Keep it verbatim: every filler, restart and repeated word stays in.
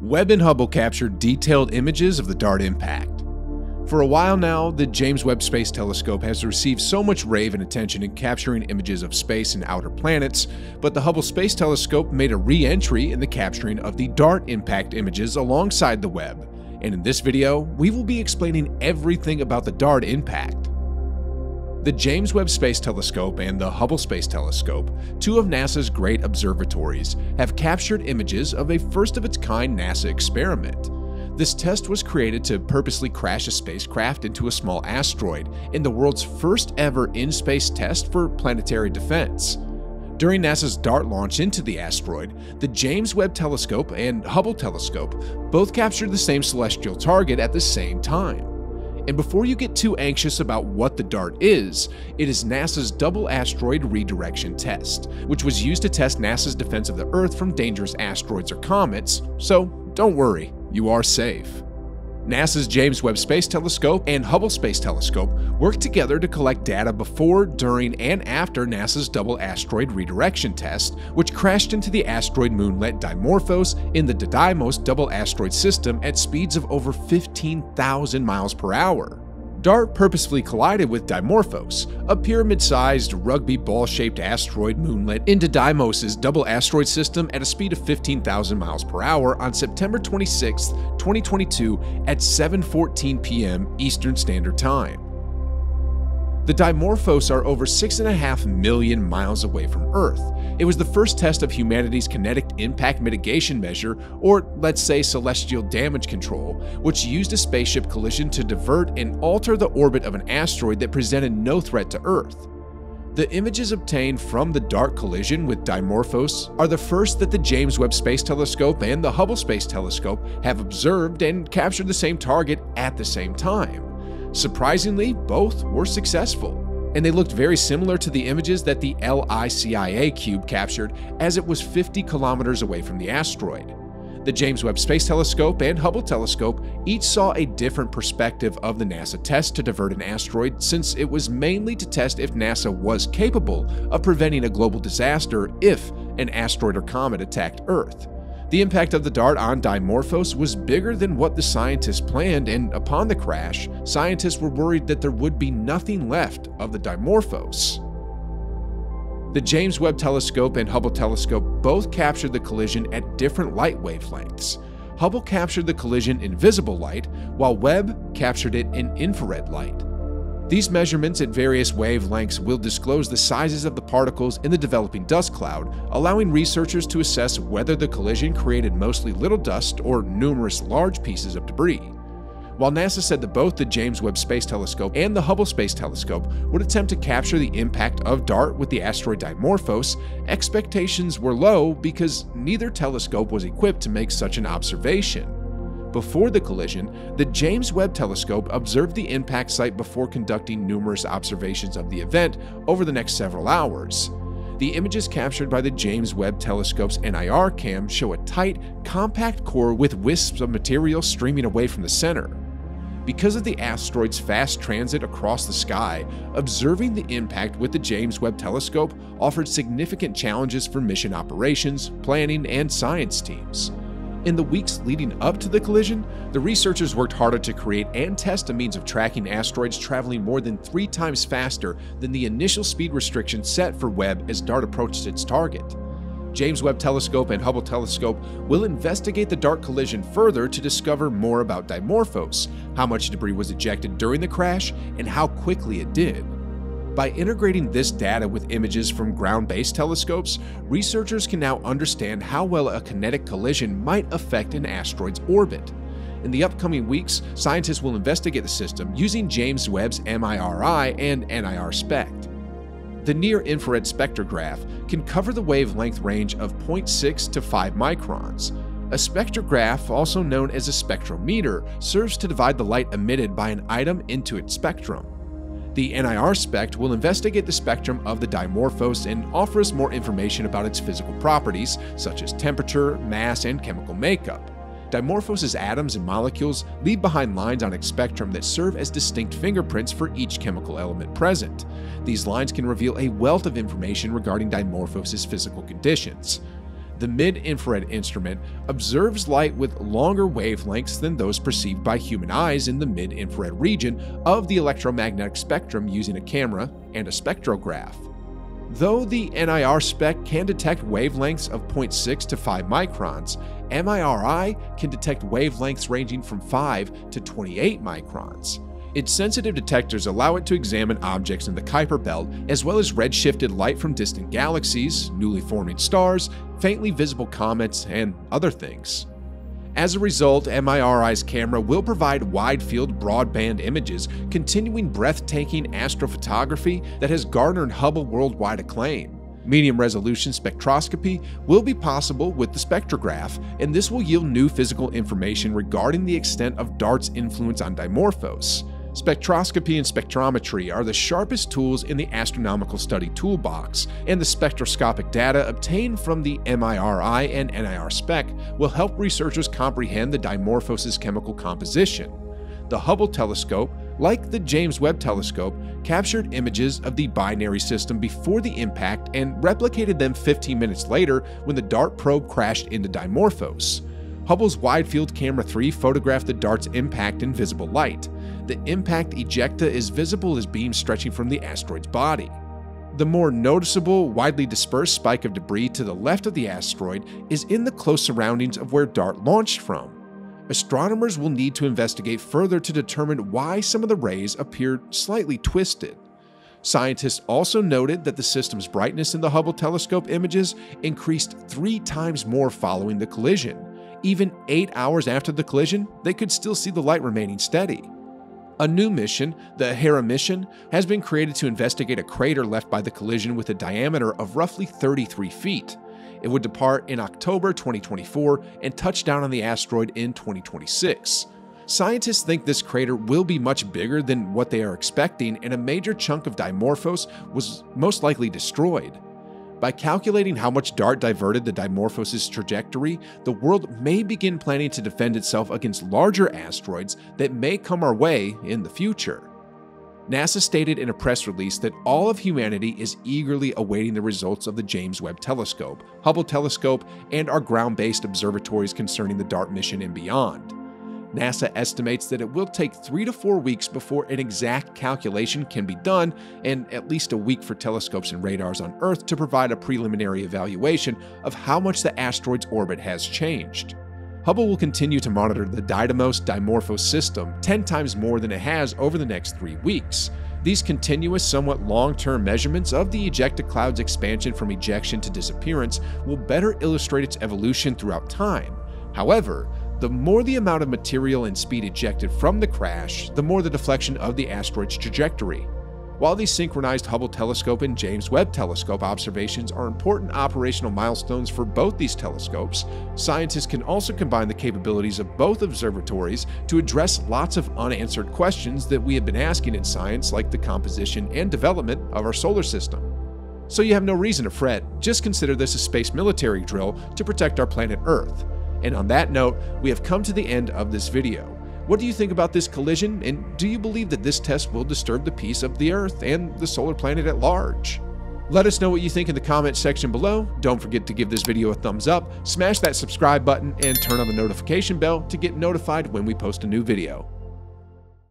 Webb and Hubble captured detailed images of the DART impact. For a while now, the James Webb Space Telescope has received so much rave and attention in capturing images of space and outer planets, but the Hubble Space Telescope made a re-entry in the capturing of the DART impact images alongside the Webb. And in this video, we will be explaining everything about the DART impact. The James Webb Space Telescope and the Hubble Space Telescope, two of NASA's great observatories, have captured images of a first-of-its-kind NASA experiment. This test was created to purposely crash a spacecraft into a small asteroid in the world's first ever in-space test for planetary defense. During NASA's DART launch into the asteroid, the James Webb Telescope and Hubble Telescope both captured the same celestial target at the same time. And before you get too anxious about what the DART is, it is NASA's Double Asteroid Redirection Test, which was used to test NASA's defense of the Earth from dangerous asteroids or comets, so don't worry. You are safe. NASA's James Webb Space Telescope and Hubble Space Telescope work together to collect data before, during, and after NASA's Double Asteroid Redirection Test, which crashed into the asteroid moonlet Dimorphos in the Didymos double asteroid system at speeds of over fifteen thousand miles per hour. DART purposefully collided with Dimorphos, a pyramid-sized, rugby ball-shaped asteroid moonlet into Didymos' double asteroid system at a speed of fifteen thousand miles per hour on September twenty-sixth, twenty twenty-two at seven fourteen p m Eastern Standard Time. The Dimorphos are over six point five million miles away from Earth. It was the first test of humanity's kinetic impact mitigation measure, or let's say celestial damage control, which used a spaceship collision to divert and alter the orbit of an asteroid that presented no threat to Earth. The images obtained from the DART collision with Dimorphos are the first that the James Webb Space Telescope and the Hubble Space Telescope have observed and captured the same target at the same time. Surprisingly, both were successful, and they looked very similar to the images that the LICIACube captured, as it was fifty kilometers away from the asteroid. The James Webb Space Telescope and Hubble Telescope each saw a different perspective of the NASA test to divert an asteroid, since it was mainly to test if NASA was capable of preventing a global disaster if an asteroid or comet attacked Earth. The impact of the DART on Dimorphos was bigger than what the scientists planned, and upon the crash, scientists were worried that there would be nothing left of the Dimorphos. The James Webb Telescope and Hubble Telescope both captured the collision at different light wavelengths. Hubble captured the collision in visible light, while Webb captured it in infrared light. These measurements at various wavelengths will disclose the sizes of the particles in the developing dust cloud, allowing researchers to assess whether the collision created mostly little dust or numerous large pieces of debris. While NASA said that both the James Webb Space Telescope and the Hubble Space Telescope would attempt to capture the impact of DART with the asteroid Dimorphos, expectations were low because neither telescope was equipped to make such an observation. Before the collision, the James Webb Telescope observed the impact site before conducting numerous observations of the event over the next several hours. The images captured by the James Webb Telescope's NIRCam show a tight, compact core with wisps of material streaming away from the center. Because of the asteroid's fast transit across the sky, observing the impact with the James Webb Telescope offered significant challenges for mission operations, planning, and science teams. In the weeks leading up to the collision, the researchers worked harder to create and test a means of tracking asteroids traveling more than three times faster than the initial speed restriction set for Webb as DART approached its target. James Webb Telescope and Hubble Telescope will investigate the DART collision further to discover more about Dimorphos, how much debris was ejected during the crash, and how quickly it did. By integrating this data with images from ground-based telescopes, researchers can now understand how well a kinetic collision might affect an asteroid's orbit. In the upcoming weeks, scientists will investigate the system using James Webb's MIRI and NIRSpec. The near-infrared spectrograph can cover the wavelength range of zero point six to five microns. A spectrograph, also known as a spectrometer, serves to divide the light emitted by an item into its spectrum. The NIRSpec will investigate the spectrum of the Dimorphos and offer us more information about its physical properties, such as temperature, mass, and chemical makeup. Dimorphos' atoms and molecules leave behind lines on its spectrum that serve as distinct fingerprints for each chemical element present. These lines can reveal a wealth of information regarding Dimorphos' physical conditions. the mid-infrared instrument observes light with longer wavelengths than those perceived by human eyes in the mid-infrared region of the electromagnetic spectrum using a camera and a spectrograph. Though the NIRSpec can detect wavelengths of zero point six to five microns, MIRI can detect wavelengths ranging from five to twenty-eight microns. Its sensitive detectors allow it to examine objects in the Kuiper Belt, as well as redshifted light from distant galaxies, newly forming stars, faintly visible comets, and other things. As a result, MIRI's camera will provide wide-field broadband images, continuing breathtaking astrophotography that has garnered Hubble worldwide acclaim. Medium-resolution spectroscopy will be possible with the spectrograph, and this will yield new physical information regarding the extent of DART's influence on Dimorphos. Spectroscopy and spectrometry are the sharpest tools in the astronomical study toolbox, and the spectroscopic data obtained from the MIRI and NIRSpec will help researchers comprehend the Dimorphos' chemical composition. The Hubble telescope, like the James Webb Telescope, captured images of the binary system before the impact and replicated them fifteen minutes later when the DART probe crashed into Dimorphos. Hubble's Wide Field Camera three photographed the DART's impact in visible light. The impact ejecta is visible as beams stretching from the asteroid's body. The more noticeable, widely dispersed spike of debris to the left of the asteroid is in the close surroundings of where DART launched from. Astronomers will need to investigate further to determine why some of the rays appeared slightly twisted. Scientists also noted that the system's brightness in the Hubble telescope images increased three times more following the collision. Even eight hours after the collision, they could still see the light remaining steady. A new mission, the Hera mission, has been created to investigate a crater left by the collision with a diameter of roughly thirty-three feet. It would depart in October twenty twenty-four and touch down on the asteroid in twenty twenty-six. Scientists think this crater will be much bigger than what they are expecting, and a major chunk of Dimorphos was most likely destroyed. By calculating how much DART diverted the Dimorphos' trajectory, the world may begin planning to defend itself against larger asteroids that may come our way in the future. NASA stated in a press release that all of humanity is eagerly awaiting the results of the James Webb Telescope, Hubble Telescope, and our ground-based observatories concerning the DART mission and beyond. NASA estimates that it will take three to four weeks before an exact calculation can be done, and at least a week for telescopes and radars on Earth to provide a preliminary evaluation of how much the asteroid's orbit has changed. Hubble will continue to monitor the Didymos-Dimorphos system ten times more than it has over the next three weeks. These continuous, somewhat long-term measurements of the ejecta cloud's expansion from ejection to disappearance will better illustrate its evolution throughout time. However, the more the amount of material and speed ejected from the crash, the more the deflection of the asteroid's trajectory. While these synchronized Hubble Telescope and James Webb Telescope observations are important operational milestones for both these telescopes, scientists can also combine the capabilities of both observatories to address lots of unanswered questions that we have been asking in science, like the composition and development of our solar system. So you have no reason to fret, just consider this a space military drill to protect our planet Earth. And on that note, we have come to the end of this video. What do you think about this collision, and do you believe that this test will disturb the peace of the Earth and the solar planet at large? Let us know what you think in the comment section below. Don't forget to give this video a thumbs up, smash that subscribe button, and turn on the notification bell to get notified when we post a new video.